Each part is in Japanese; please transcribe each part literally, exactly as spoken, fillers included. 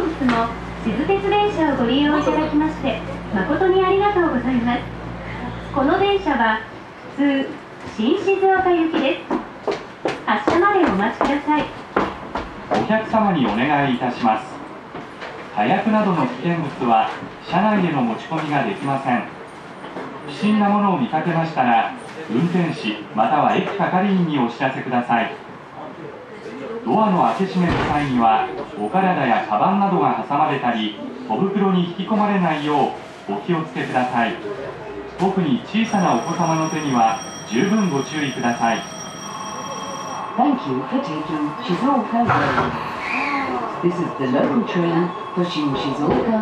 本日も地図鉄電車をご利用いただきまして誠にありがとうございます。この電車は普通新静岡行きです。明日までお待ちください。お客様にお願いいたします。火薬などの危険物は車内への持ち込みができません。不審なものを見かけましたら運転士または駅係員にお知らせください。ドアの開け閉めの際にはお体やカバンなどが挟まれたり小袋に引き込まれないようお気をつけください。特に小さなお子様の手には十分ご注意ください。Thank you for taking Shizuoka Railway. This is the local train for Shin Shizuoka.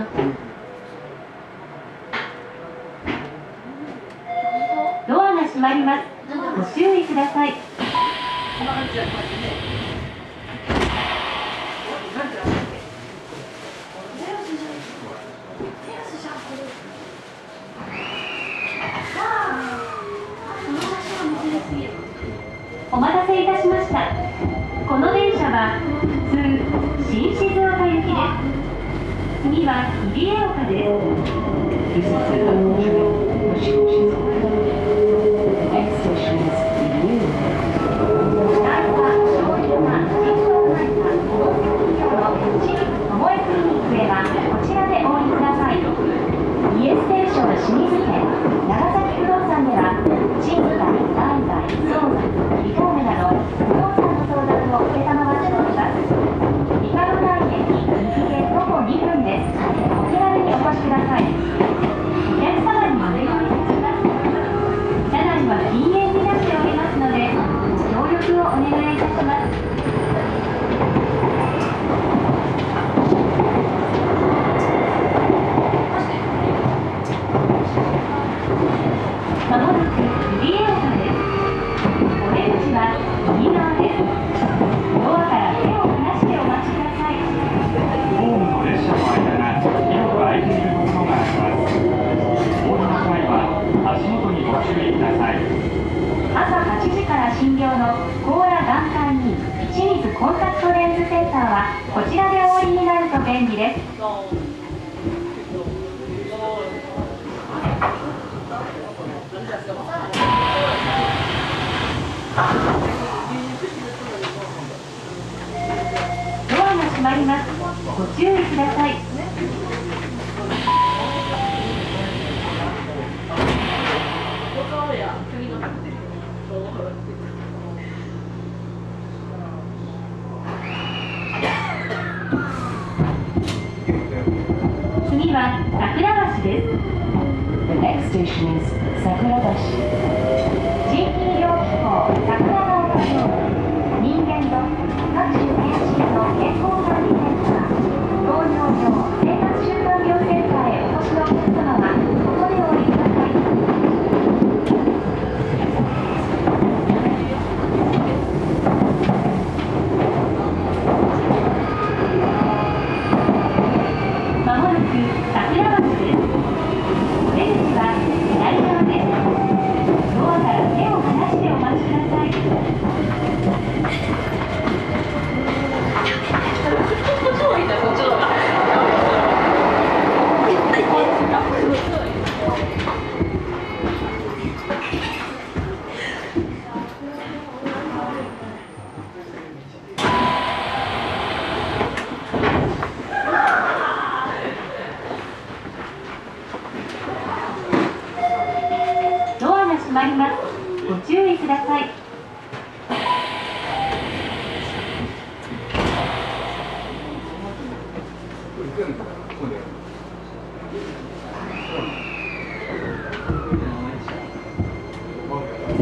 Door が閉まります。ご注意ください。お待たせいたしました。この電車は普通新静岡行きです。次は入江岡です。こちらでお降りください。入江ステーション清水店長崎不動産では賃貸、売買、相続、リフォームなど不動産の相談を承っております。三河台駅右へ徒歩にふんです。お手軽にお越しください。お客様にお願いいたします。車内は禁煙になっておりますので協力をお願いいたします。まもなく入江岡です。お出口は右側です。ドアから手を離してお待ちください。ホームと列車の間が広く空いているところがあります。お降りの際は足元にご注意ください。朝はちじから診療の甲羅眼科医清水コンタクトレンズセンターはこちらでお降りになると便利です。ドアが閉まります。ご注意ください。次は桜橋です。The next station is 桜橋。桜の丘と人間の各種精神の健康管理のためには糖尿病生活習慣病センターへお越しのお客様はここでお降りください。まもなく桜橋です。出口は左側です。ドアから手を離してお待ちください。ドアが閉まります。ご注意ください。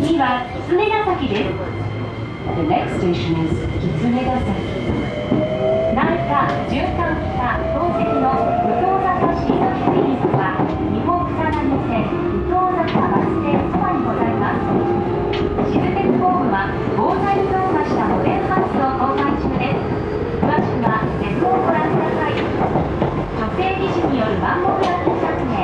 次は狐ヶ崎です。The next station is 狐ヶ崎。南下循環北東線の武藤坂シードキャビンは日本草薙線武藤坂バス停そばにございます。静鉄ホームは防災に特化したモデルハウスを公開中です。詳しくは鉄をご覧ください。女性技師による万能な技術名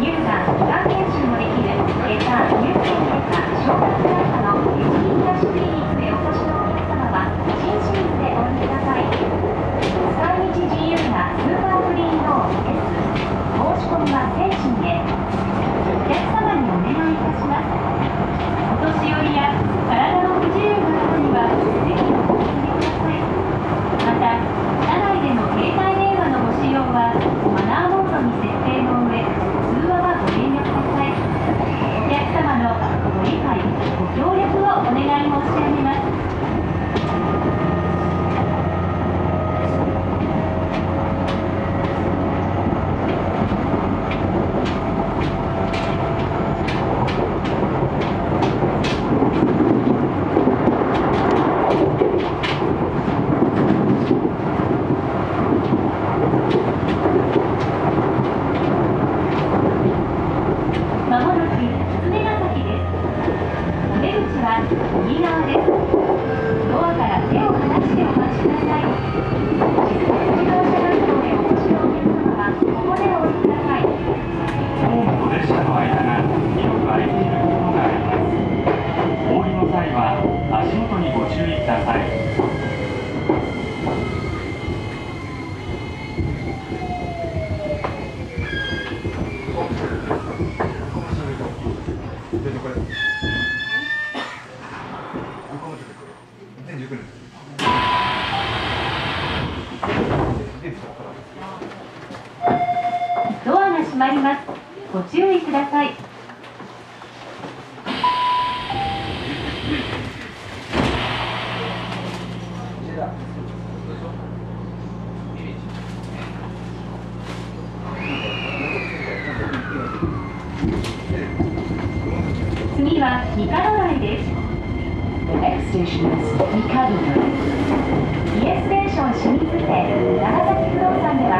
乳がんがん研修もできる外科乳腺外科小学内科の一人暮らしクリニックへお越しのお客様は新シーズンでお降りください。使い道自由なドアが閉まります。ご注意ください。次はミカド台です。The next station is ミカド台。イエステーション清水店長崎不動産では、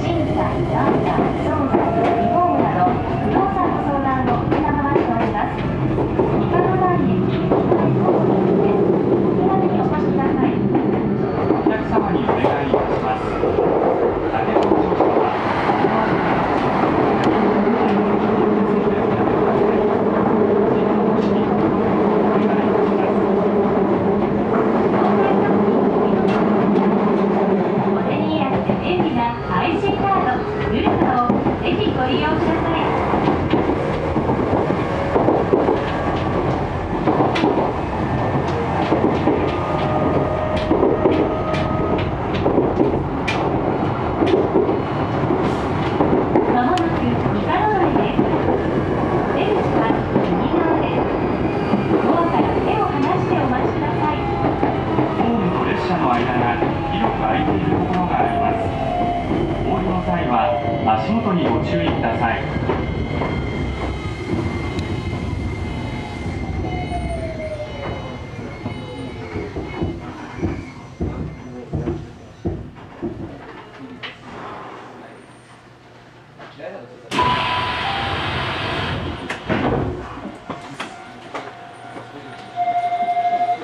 賃貸、ダンサー、総菜、リフォームなど不動産の相談を受けたまわっております。ミカド台駅にお越しください。お客様にお願いいたします。足元にご注意ください。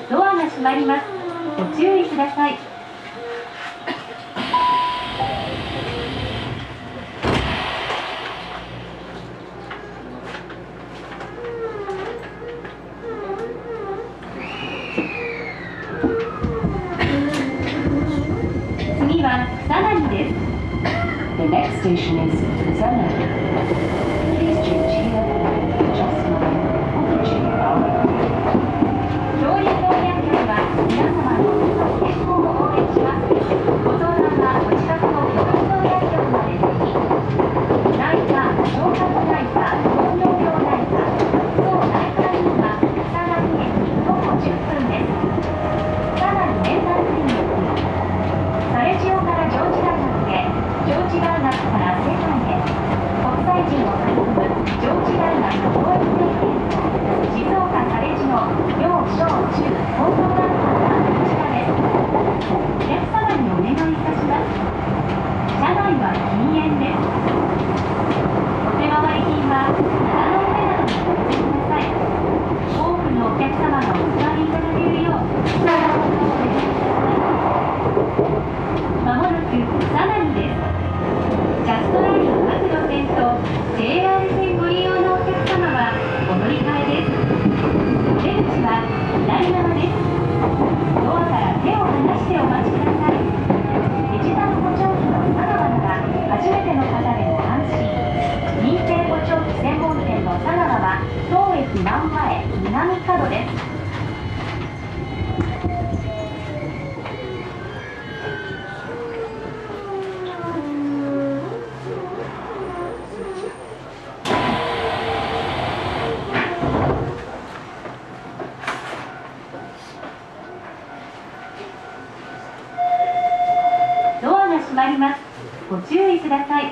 ドアが閉まります。ご注意ください。The next station is 草薙。 Please change here and adjust your position accordingly. 乗り降り客は皆様のご健康を応援します。ご相談はお近くのユノキ五穀神社までぜひ。内科、消化器内科、糖尿病内科、総内科医院は草薙駅徒歩じゅっぷんです。草薙名産品駅、猿塩から上智大学、上智大学から世界へ、国際人を育む上智大学教育政権、静岡彼氏の幼小中高等学校はこちらです。お客様にお願いいたします。車内は禁煙です。お手回り品は並の上などにお持ちください。多くのお客様がお座りいただけるよう、下側の方でお願いします。まもなくさらにです。ジャストライン各路線と ジェイアール 線ご利用のお客様はお乗り換えです。出口は左側です。ドアから手を離してお待ちください。一段補聴器の佐川なら初めての方でも安心。認定補聴器専門店の佐川は当駅真ん前南角です。ご注意ください。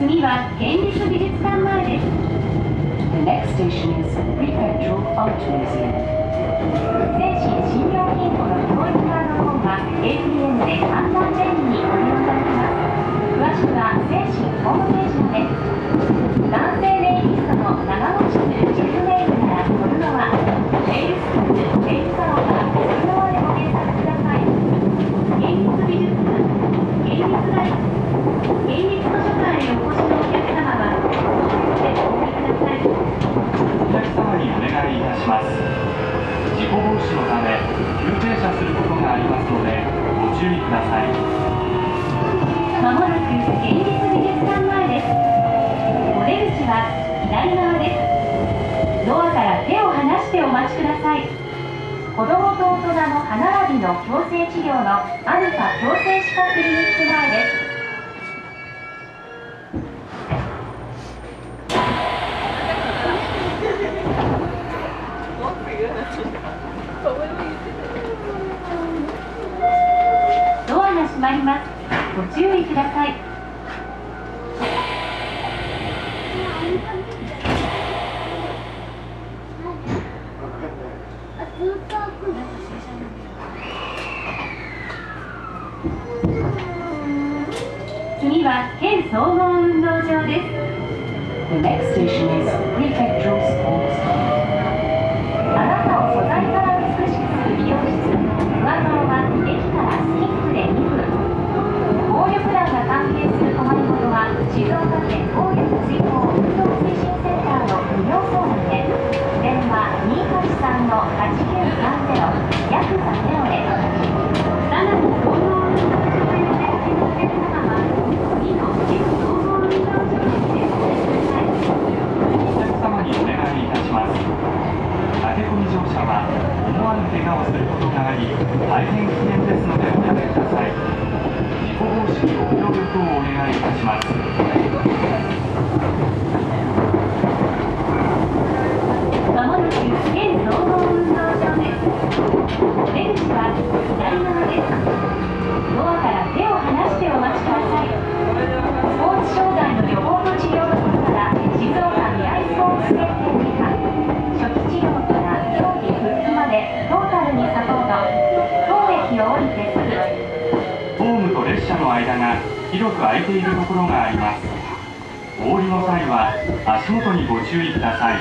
次は県立美術館前です。The next station is Prefectural Art Museum。 精神診療機構の教育カード本は エーティーエム で簡単便利にご利用いただけます。詳しくは精神ホームページまで。男性ネイリストの長持ちするジェルネイルならこのままネイルスクール、ネイルサロンからお手のままでご検索ください。県立美術館注意ください。まもなく県立美術館前です。お出口は左側です。ドアから手を離してお待ちください。子どもと大人の歯並びの矯正治療のアルファ矯正歯科クリニック前です。ドアが閉まります。ご注意ください。次は県総合運動場です。The next station is Prefectural Sports Hall.静岡県大谷水道運動推進センターの無料相談で電話 にーはちさんのはちきゅうさんぜろ 約さんゼロでさらに総合運動場という点検を受けた方は次の県総合運動場に移動してください。お客様にお願いいたします。駆け込み乗車は思わぬ怪我をすることがあり大変危険ですのでおやめください。事故防止のご協力をお願いいたします。広く空いているところがあります。お降りの際は足元にご注意ください。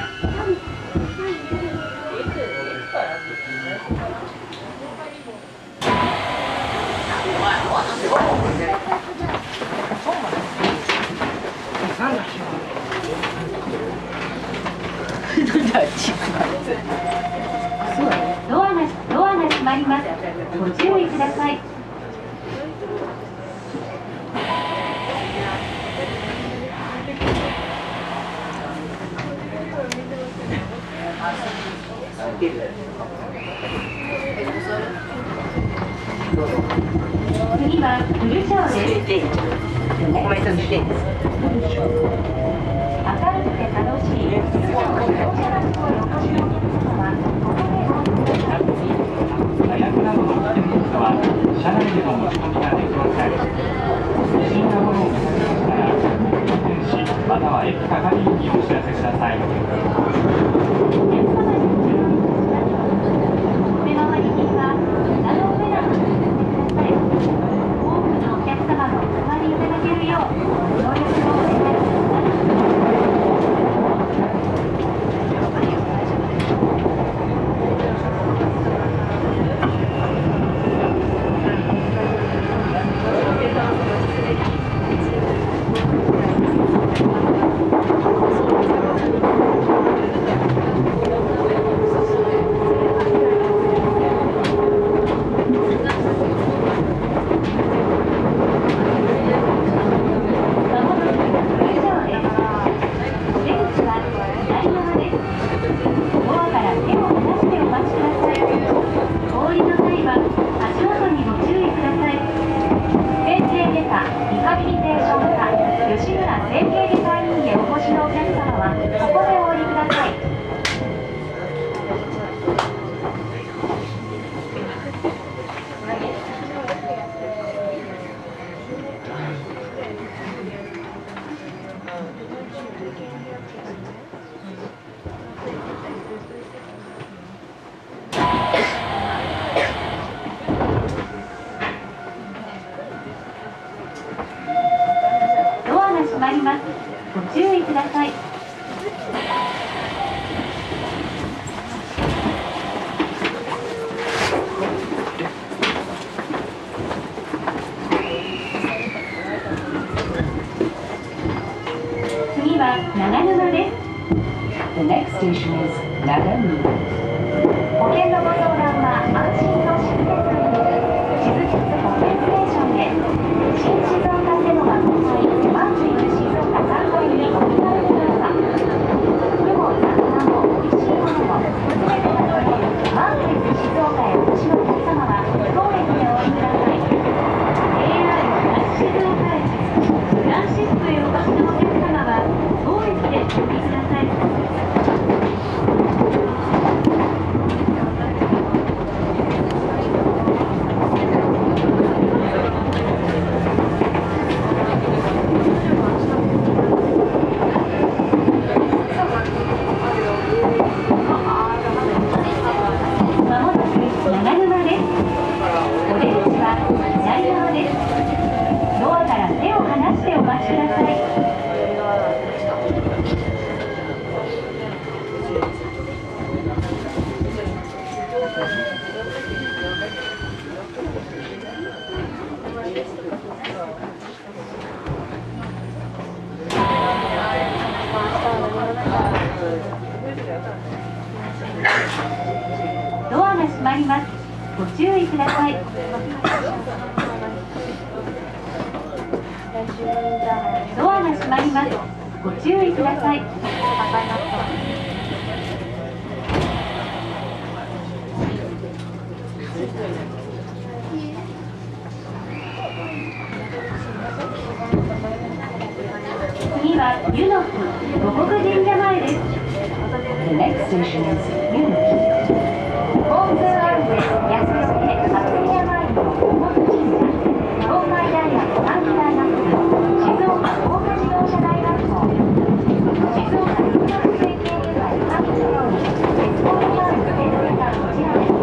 ドアがドアが閉まります。ご注意ください。次はフルショーです。明るくて楽しいフルショーの乗車バスをお越しのお客様はここでお乗りください。火薬などの危険物は車内での持ち込みができません。不審なものを見つけましたら運転士または駅係員にお知らせください。保険のご相談は安心と信頼という手続き保険ユノキ五穀神社前です。The next station is ユノキ。ホームズアウェイ安くて松宮前の五穀神社、東海大学短期大学部、静岡工科自動車大学校、静岡工学水系部隊三期のように鉄工のある先生がこちらです。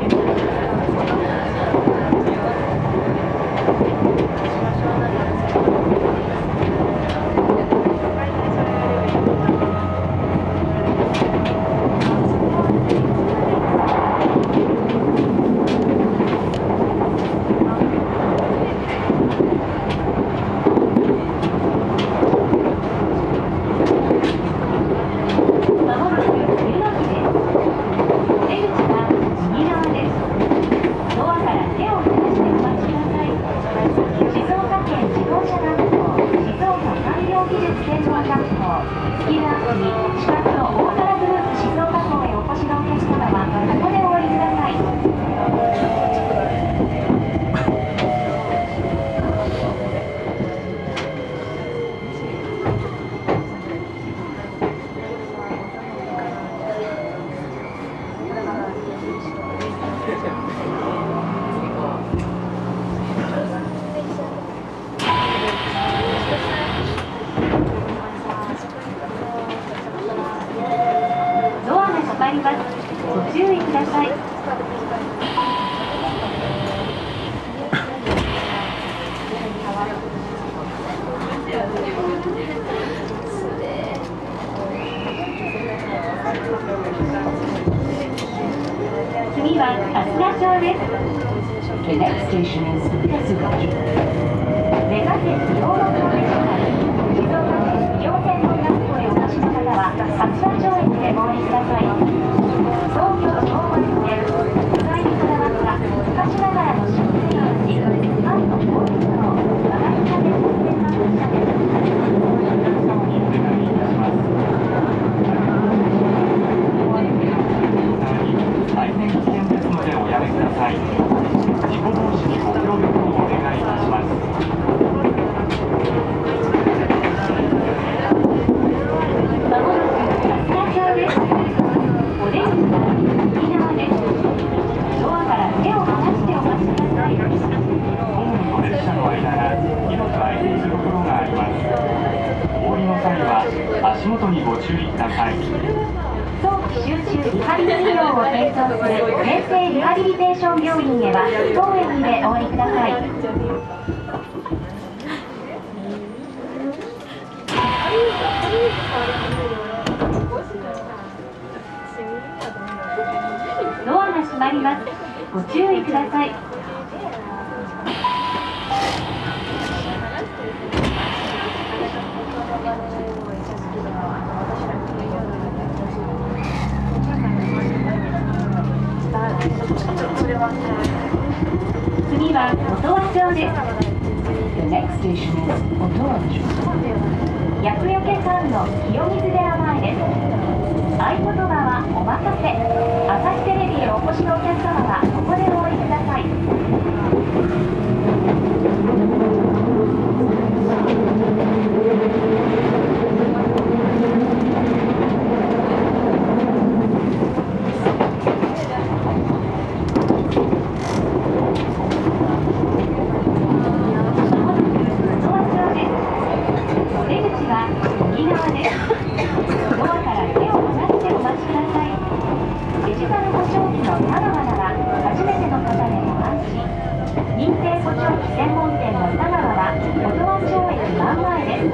専門店の双川は音羽町駅真ん前です。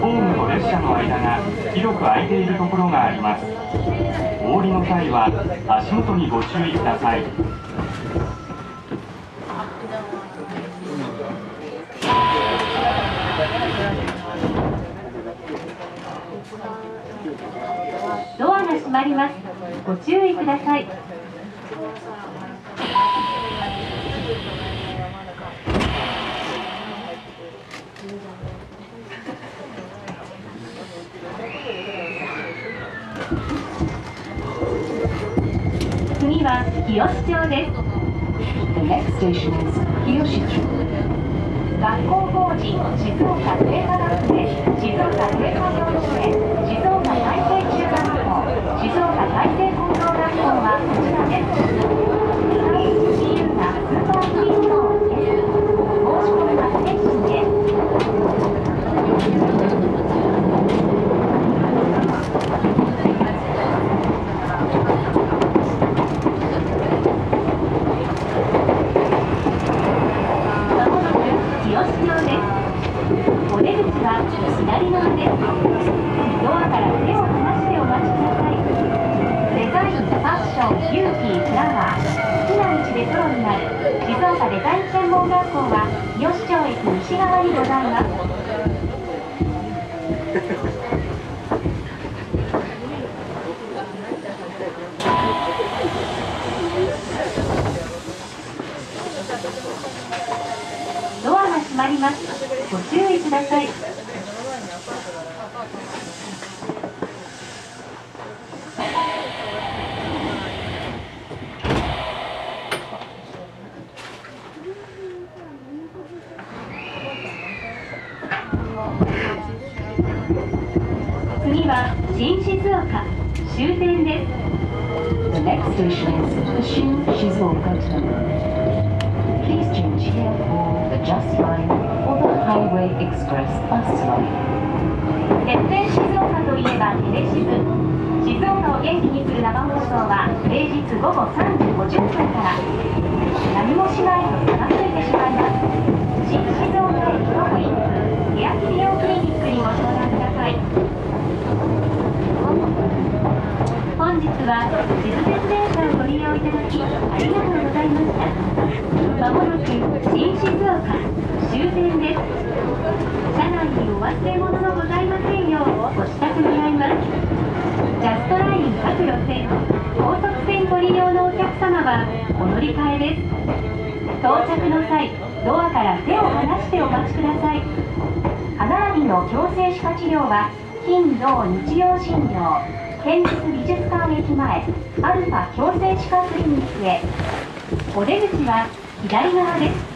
ホームと列車の間が広く空いているところがあります。お降りの際は足元にご注意ください。ドアが閉まります。ご注意ください。次は日吉町です。学校法人静岡聖華学生静岡聖華幼稚園静岡再生中学校静岡再生高等学校はこちらです。自由なスーパーヒーローです。申し込みは選手へ。お出口は左側です。ドアから手を離してお待ちください。デザイン、ファッション、ビューティー、フラワー、好きな道でプロになる静岡デザイン専門学校は日吉町駅西側にございます。ご注意ください。次は新静岡終点です。The next station is 新静岡。Please change here for the Just Line or the Highway Express bus line. 鉄線静岡といえばテレシズ。静岡を元気にする生放送は平日午後さんじごじゅっぷんから。何もしないと片付いてしまいます。新静岡駅徒歩いっぷん、ケアキリオクリニックにご相談ください。本日は静鉄電車をご利用いただきありがとうございました。まもなく新静岡終点です。車内にお忘れ物のございませんようご支度願います。ジャストライン各路線、高速線ご利用のお客様はお乗り換えです。到着の際、ドアから手を離してお待ちください。歯並びの矯正歯科治療は金土日曜診療、県立美術館駅前アルファ矯正歯科クリニックへ。お出口は左側です。